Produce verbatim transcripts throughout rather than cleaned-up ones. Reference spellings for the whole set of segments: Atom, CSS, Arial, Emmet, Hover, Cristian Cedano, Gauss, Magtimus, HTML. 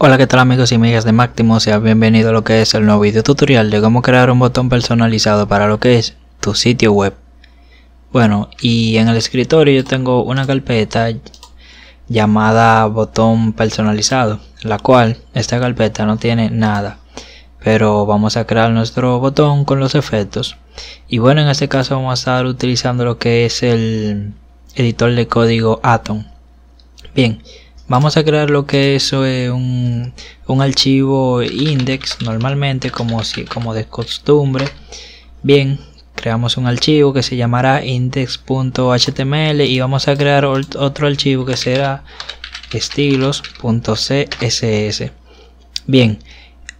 Hola, qué tal amigos y amigas de Magtimus, sean bienvenidos a lo que es el nuevo video tutorial de cómo crear un botón personalizado para lo que es tu sitio web. Bueno, y en el escritorio yo tengo una carpeta llamada botón personalizado, la cual esta carpeta no tiene nada, pero vamos a crear nuestro botón con los efectos. Y bueno, en este caso vamos a estar utilizando lo que es el editor de código Atom. Bien, vamos a crear lo que eso es un, un archivo index normalmente, como, si, como de costumbre. Bien, creamos un archivo que se llamará index punto H T M L y vamos a crear otro archivo que será estilos punto C S S. Bien,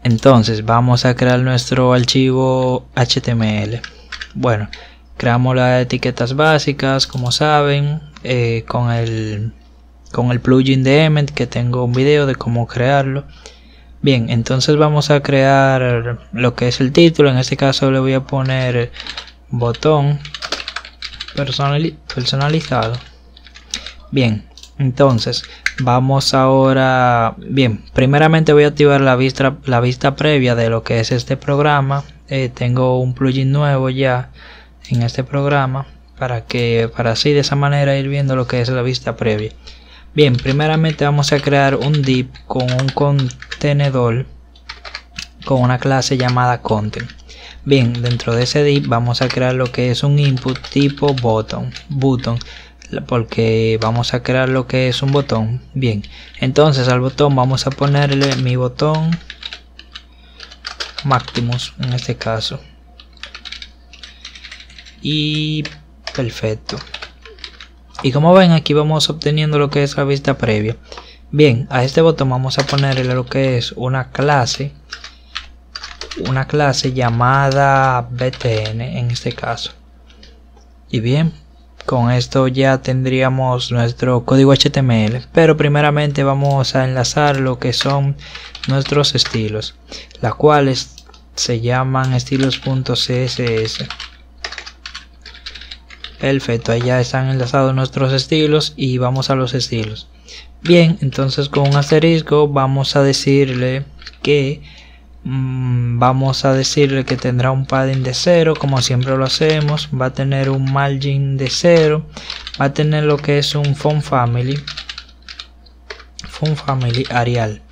entonces vamos a crear nuestro archivo H T M L. Bueno, creamos las etiquetas básicas, como saben, eh, con el... con el plugin de Emmet, que tengo un video de cómo crearlo. Bien, entonces vamos a crear lo que es el título. En este caso le voy a poner botón personalizado. Bien, entonces vamos ahora. Bien, primeramente voy a activar la vista, la vista previa de lo que es este programa. Eh, tengo un plugin nuevo ya en este programa para que para así de esa manera ir viendo lo que es la vista previa. Bien, primeramente vamos a crear un div con un contenedor con una clase llamada content. Bien, dentro de ese div vamos a crear lo que es un input tipo button, button porque vamos a crear lo que es un botón. Bien, entonces al botón vamos a ponerle mi botón Magtimus en este caso. Y perfecto. Y como ven, aquí vamos obteniendo lo que es la vista previa. Bien, a este botón vamos a ponerle lo que es una clase. Una clase llamada B T N en este caso. Y bien, con esto ya tendríamos nuestro código H T M L. Pero primeramente vamos a enlazar lo que son nuestros estilos, las cuales se llaman estilos punto C S S. Perfecto, ahí ya están enlazados nuestros estilos y vamos a los estilos. Bien, entonces con un asterisco vamos a decirle que mmm, vamos a decirle que tendrá un padding de cero, como siempre lo hacemos. Va a tener un margin de cero, va a tener lo que es un font family, font family Arial.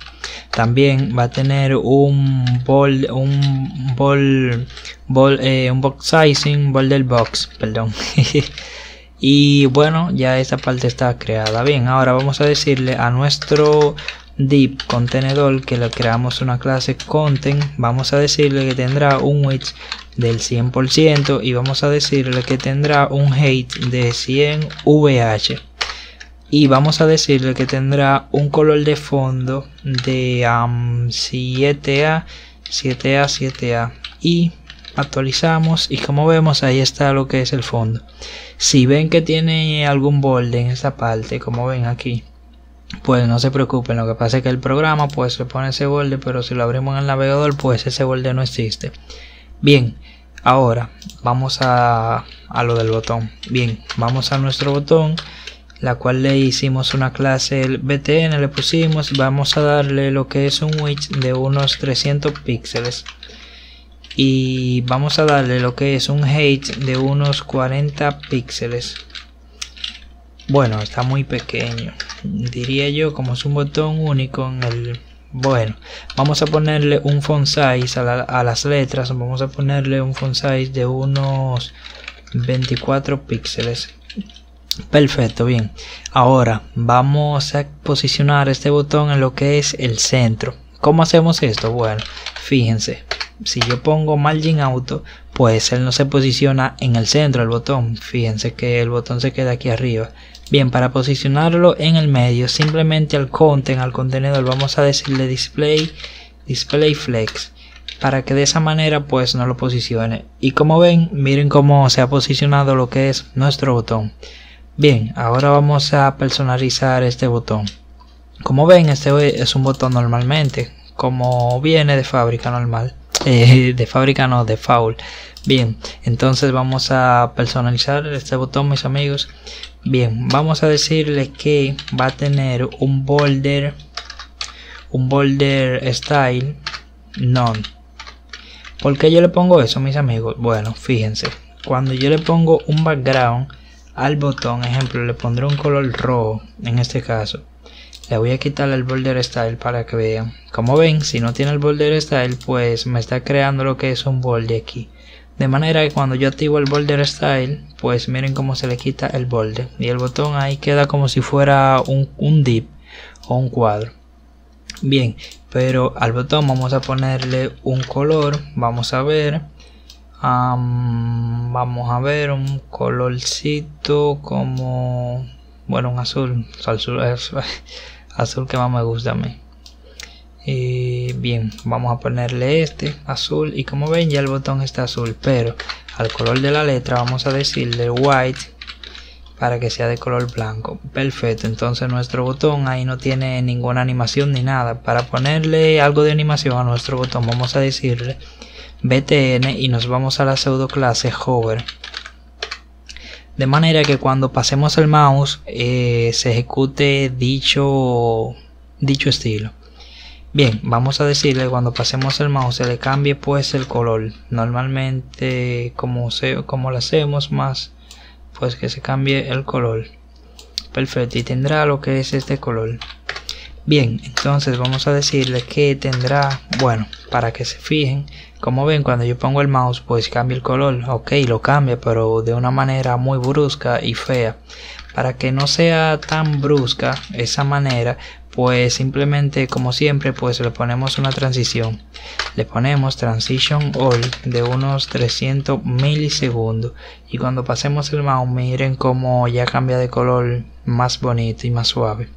También va a tener un bold, un bold, bold eh, un box sizing, border box, perdón. Y bueno, ya esta parte está creada. Bien, ahora vamos a decirle a nuestro div contenedor que le creamos una clase content. Vamos a decirle que tendrá un width del cien por ciento y vamos a decirle que tendrá un height de cien V H. Y vamos a decirle que tendrá un color de fondo de um, siete A, siete A, siete A. Y actualizamos y como vemos ahí está lo que es el fondo. Si ven que tiene algún borde en esta parte, como ven aquí, pues no se preocupen. Lo que pasa es que el programa pues se pone ese borde, pero si lo abrimos en el navegador pues ese borde no existe. Bien, ahora vamos a, a lo del botón. Bien, vamos a nuestro botón, la cual le hicimos una clase el B T N, le pusimos, vamos a darle lo que es un width de unos trescientos píxeles y vamos a darle lo que es un height de unos cuarenta píxeles. Bueno, está muy pequeño, diría yo, como es un botón único en el... Bueno, vamos a ponerle un font size a, la, a las letras, vamos a ponerle un font size de unos veinticuatro píxeles. Perfecto, bien. Ahora vamos a posicionar este botón en lo que es el centro. ¿Cómo hacemos esto? Bueno, fíjense, si yo pongo margin auto, pues él no se posiciona en el centro del botón. Fíjense que el botón se queda aquí arriba. Bien, para posicionarlo en el medio, simplemente al content, al contenedor, vamos a decirle display, display flex, para que de esa manera pues no lo posicione. Y como ven, miren cómo se ha posicionado lo que es nuestro botón. Bien, ahora vamos a personalizar este botón. Como ven, este es un botón normalmente, como viene de fábrica normal, eh, de fábrica no, de default. Bien, entonces vamos a personalizar este botón, mis amigos. Bien, vamos a decirle que va a tener un border, un border style none. ¿Por qué yo le pongo eso, mis amigos? Bueno, fíjense, cuando yo le pongo un background al botón, ejemplo, le pondré un color rojo en este caso. Le voy a quitar el border style para que vean. Como ven, si no tiene el border style, pues me está creando lo que es un borde aquí. De manera que cuando yo activo el border style, pues miren cómo se le quita el borde. Y el botón ahí queda como si fuera un, un div o un cuadro. Bien, pero al botón vamos a ponerle un color. Vamos a ver. Um, vamos a ver un colorcito como... Bueno, un azul. Azul, azul que más me gusta a mí. Eh, bien, vamos a ponerle este azul y como ven ya el botón está azul, pero al color de la letra vamos a decirle white para que sea de color blanco. Perfecto, entonces nuestro botón ahí no tiene ninguna animación ni nada. Para ponerle algo de animación a nuestro botón vamos a decirle B T N y nos vamos a la pseudo clase hover. De manera que cuando pasemos el mouse eh, se ejecute dicho, dicho estilo. Bien, vamos a decirle cuando pasemos el mouse se le cambie pues el color. Normalmente como, se, como lo hacemos más, pues que se cambie el color. Perfecto, y tendrá lo que es este color. Bien, entonces vamos a decirle que tendrá, bueno, para que se fijen, como ven cuando yo pongo el mouse pues cambia el color, ok, lo cambia pero de una manera muy brusca y fea. Para que no sea tan brusca esa manera, pues simplemente como siempre pues le ponemos una transición. Le ponemos transition all de unos trescientos milisegundos y cuando pasemos el mouse miren como ya cambia de color más bonito y más suave.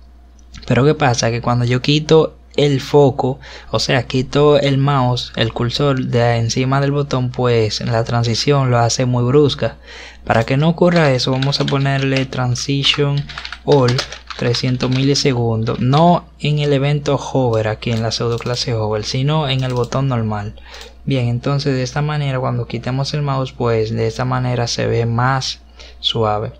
Pero qué pasa, que cuando yo quito el foco, o sea quito el mouse, el cursor de encima del botón, pues la transición lo hace muy brusca. Para que no ocurra eso vamos a ponerle transition all trescientos milisegundos, no en el evento hover aquí en la pseudo clase hover, sino en el botón normal. Bien, entonces de esta manera cuando quitemos el mouse pues de esta manera se ve más suave.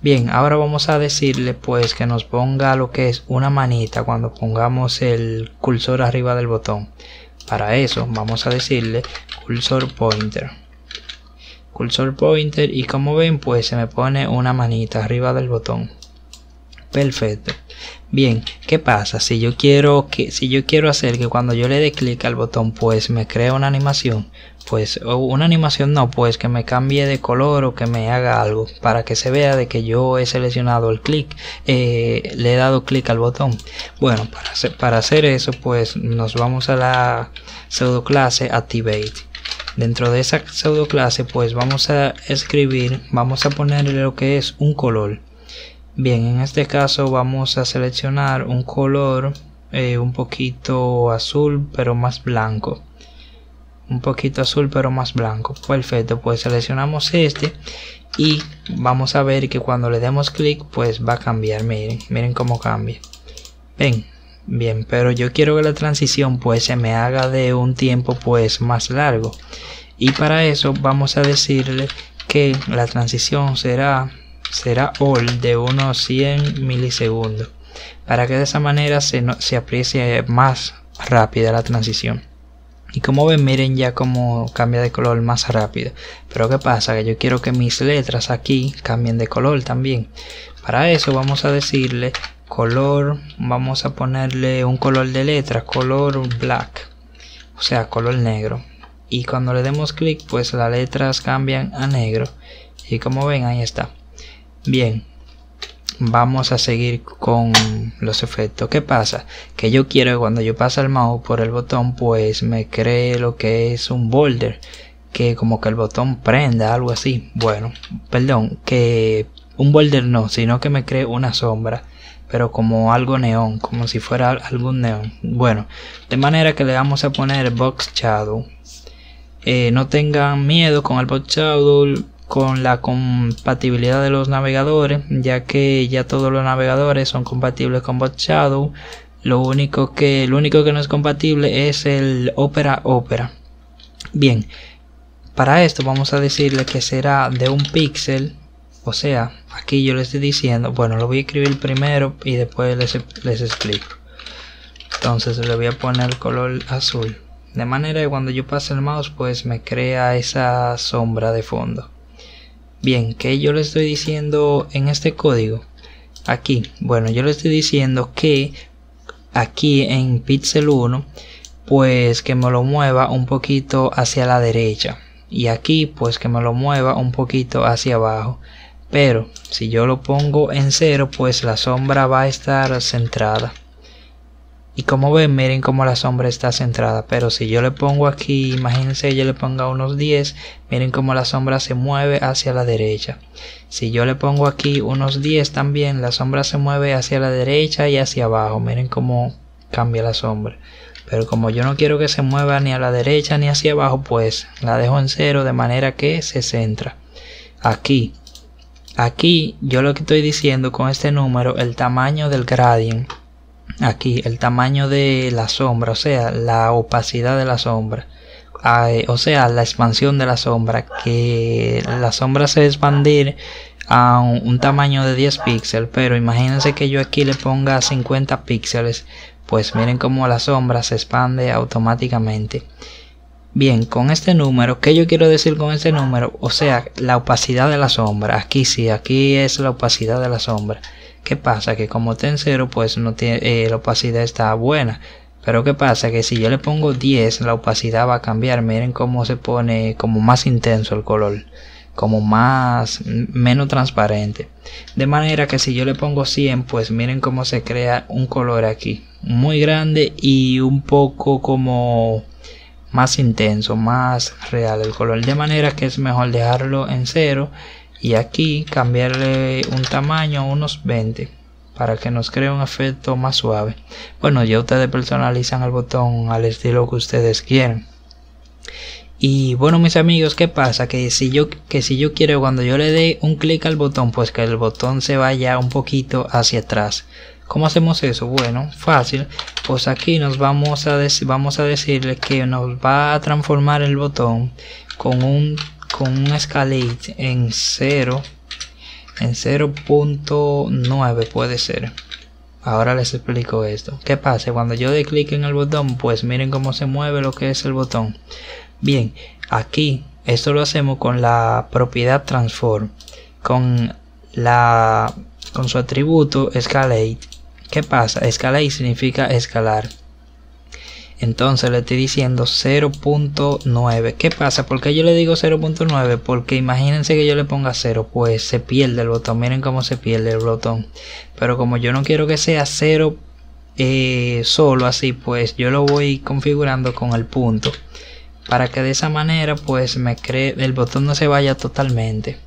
Bien, ahora vamos a decirle pues que nos ponga lo que es una manita cuando pongamos el cursor arriba del botón. Para eso vamos a decirle cursor pointer. Cursor pointer y como ven pues se me pone una manita arriba del botón. Perfecto. Bien, ¿qué pasa? Si yo quiero que, si yo quiero hacer que cuando yo le dé clic al botón pues me crea una animación, pues o una animación no, pues que me cambie de color o que me haga algo para que se vea de que yo he seleccionado el clic, eh, le he dado clic al botón. Bueno, para hacer, para hacer eso pues nos vamos a la pseudo clase activate. Dentro de esa pseudo clase pues vamos a escribir, vamos a ponerle lo que es un color. Bien, en este caso vamos a seleccionar un color eh, un poquito azul pero más blanco. Un poquito azul pero más blanco. Perfecto, pues seleccionamos este y vamos a ver que cuando le demos clic pues va a cambiar. Miren, miren cómo cambia. Ven, bien, pero yo quiero que la transición pues se me haga de un tiempo pues más largo. Y para eso vamos a decirle que la transición será... será all de unos cien milisegundos para que de esa manera se, no, se aprecie más rápida la transición. Y como ven, miren ya como cambia de color más rápido. Pero qué pasa, que yo quiero que mis letras aquí cambien de color también. Para eso vamos a decirle color, vamos a ponerle un color de letra, color black, o sea color negro. Y cuando le demos clic pues las letras cambian a negro y como ven ahí está. Bien, vamos a seguir con los efectos. ¿Qué pasa? Que yo quiero que cuando yo pase el mouse por el botón pues me cree lo que es un border, que como que el botón prenda, algo así. Bueno, perdón, que un border no, sino que me cree una sombra, pero como algo neón, como si fuera algún neón. Bueno, de manera que le vamos a poner box shadow. Eh, no tengan miedo con el box shadow, con la compatibilidad de los navegadores, ya que ya todos los navegadores son compatibles con Box Shadow. Lo único que lo único que no es compatible es el Opera Opera. Bien, para esto vamos a decirle que será de un píxel, o sea, aquí yo le estoy diciendo, bueno, lo voy a escribir primero y después les, les explico. Entonces le voy a poner color azul, de manera que cuando yo pase el mouse pues me crea esa sombra de fondo. Bien, ¿qué yo le estoy diciendo en este código? Aquí, bueno, yo le estoy diciendo que aquí en píxel uno pues que me lo mueva un poquito hacia la derecha, y aquí pues que me lo mueva un poquito hacia abajo. Pero si yo lo pongo en cero pues la sombra va a estar centrada. Y como ven, miren cómo la sombra está centrada. Pero si yo le pongo aquí, imagínense yo le ponga unos diez, miren cómo la sombra se mueve hacia la derecha. Si yo le pongo aquí unos diez también, la sombra se mueve hacia la derecha y hacia abajo. Miren cómo cambia la sombra. Pero como yo no quiero que se mueva ni a la derecha ni hacia abajo, pues la dejo en cero, de manera que se centra. Aquí. Aquí yo lo que estoy diciendo con este número, el tamaño del gradient, aquí el tamaño de la sombra, o sea la opacidad de la sombra, o sea la expansión de la sombra, que la sombra se va a expandir a un tamaño de diez píxeles, pero imagínense que yo aquí le ponga cincuenta píxeles, pues miren cómo la sombra se expande automáticamente. Bien, con este número, ¿qué yo quiero decir con este número? O sea, la opacidad de la sombra. Aquí sí, aquí es la opacidad de la sombra. ¿Qué pasa? Que como está en cero, pues no tiene, eh, la opacidad está buena. Pero ¿qué pasa? Que si yo le pongo diez, la opacidad va a cambiar. Miren cómo se pone como más intenso el color. Como más, menos transparente. De manera que si yo le pongo cien, pues miren cómo se crea un color aquí. Muy grande y un poco como más intenso, más real el color, de manera que es mejor dejarlo en cero y aquí cambiarle un tamaño, unos veinte, para que nos cree un efecto más suave. Bueno, ya ustedes personalizan el botón al estilo que ustedes quieren. Y bueno, mis amigos, ¿qué pasa? Que si yo, que si yo quiero, cuando yo le dé un clic al botón, pues que el botón se vaya un poquito hacia atrás. ¿Cómo hacemos eso? Bueno, fácil. Pues aquí nos vamos a, vamos a decirle que nos va a transformar el botón con un, con un escalate en cero, en cero punto nueve puede ser. Ahora les explico esto. ¿Qué pasa? Cuando yo doy clic en el botón, pues miren cómo se mueve lo que es el botón. Bien, aquí esto lo hacemos con la propiedad transform, con la... con su atributo Escalate. ¿Qué pasa? Escalate significa escalar. Entonces le estoy diciendo cero punto nueve. ¿Qué pasa? ¿Por qué yo le digo cero punto nueve? Porque imagínense que yo le ponga cero, pues se pierde el botón. Miren cómo se pierde el botón. Pero como yo no quiero que sea cero eh, solo así, pues yo lo voy configurando con el punto, para que de esa manera pues me cree, el botón no se vaya totalmente.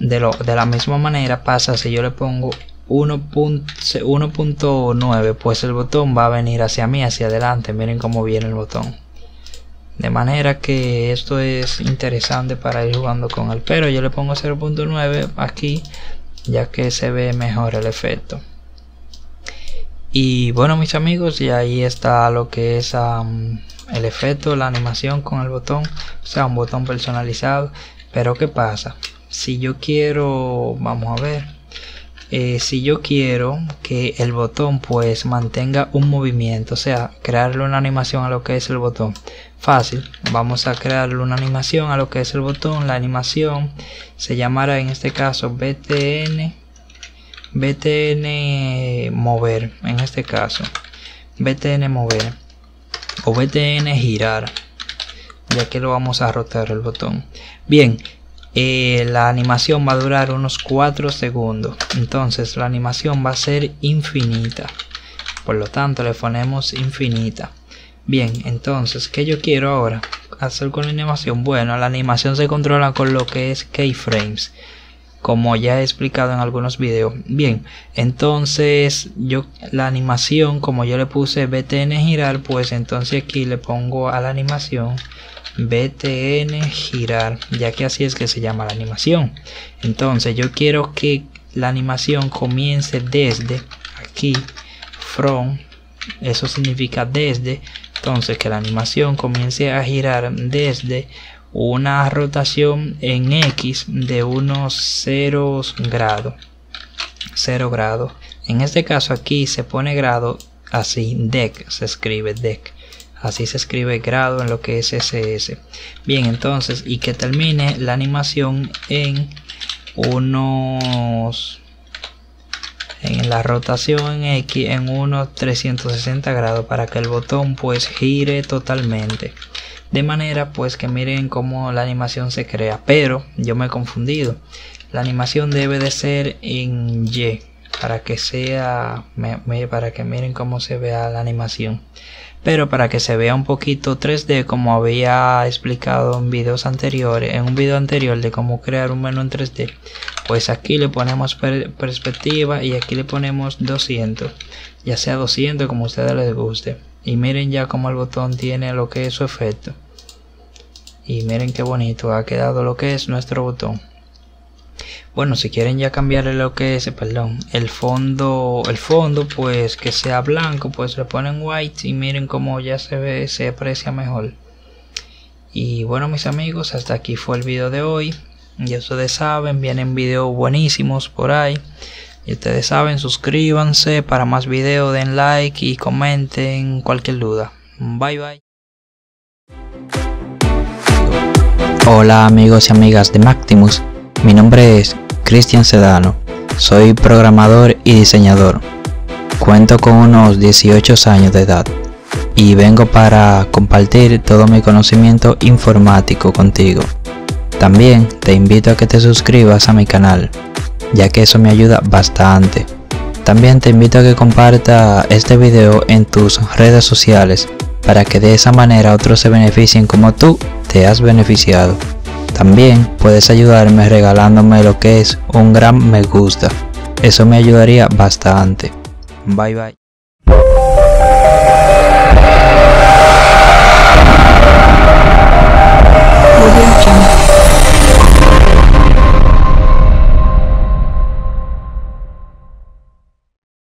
De, lo, de la misma manera pasa si yo le pongo uno punto nueve, pues el botón va a venir hacia mí, hacia adelante. Miren cómo viene el botón. De manera que esto es interesante para ir jugando con él. Pero yo le pongo cero punto nueve aquí, ya que se ve mejor el efecto. Y bueno, mis amigos, y ahí está lo que es um, el efecto, la animación con el botón. O sea, un botón personalizado. Pero ¿qué pasa? Si yo quiero, vamos a ver, eh, si yo quiero que el botón pues mantenga un movimiento, o sea, crearle una animación a lo que es el botón. Fácil, vamos a crearle una animación a lo que es el botón. La animación se llamará en este caso B T N, B T N mover, en este caso, B T N mover o B T N girar, ya que lo vamos a rotar el botón. Bien. Eh, la animación va a durar unos cuatro segundos. Entonces la animación va a ser infinita. Por lo tanto le ponemos infinita. Bien, entonces, ¿qué yo quiero ahora hacer con la animación? Bueno, la animación se controla con lo que es keyframes, como ya he explicado en algunos videos. Bien, entonces yo la animación, como yo le puse B T N girar, pues entonces aquí le pongo a la animación B T N girar, ya que así es que se llama la animación. Entonces yo quiero que la animación comience desde aquí, from, eso significa desde. Entonces que la animación comience a girar desde una rotación en X de unos cero grados, cero grados. En este caso aquí se pone grado así D E C se escribe, D E C, así se escribe grado en lo que es S S. Bien, entonces, y que termine la animación en unos, en la rotación en X, en unos trescientos sesenta grados, para que el botón pues gire totalmente, de manera pues que miren cómo la animación se crea. Pero yo me he confundido, la animación debe de ser en Y, para que sea, me, me, para que miren cómo se vea la animación. Pero para que se vea un poquito tres D, como había explicado en videos anteriores, en un video anterior de cómo crear un menú en tres D, pues aquí le ponemos per perspectiva y aquí le ponemos doscientos, ya sea doscientos como a ustedes les guste. Y miren ya como el botón tiene lo que es su efecto, y miren qué bonito ha quedado lo que es nuestro botón. Bueno, si quieren ya cambiarle lo que es, perdón, el fondo, el fondo pues que sea blanco, pues le ponen white y miren cómo ya se ve, se aprecia mejor. Y bueno, mis amigos, hasta aquí fue el video de hoy. Ya ustedes saben, vienen videos buenísimos por ahí. Y ustedes saben, suscríbanse para más videos, den like y comenten cualquier duda. Bye bye. Hola amigos y amigas de Magtimus, mi nombre es Cristian Cedano, soy programador y diseñador, cuento con unos dieciocho años de edad y vengo para compartir todo mi conocimiento informático contigo. También te invito a que te suscribas a mi canal, ya que eso me ayuda bastante. También te invito a que compartas este video en tus redes sociales, para que de esa manera otros se beneficien como tú te has beneficiado. También puedes ayudarme regalándome lo que es un gran me gusta, eso me ayudaría bastante. Bye bye.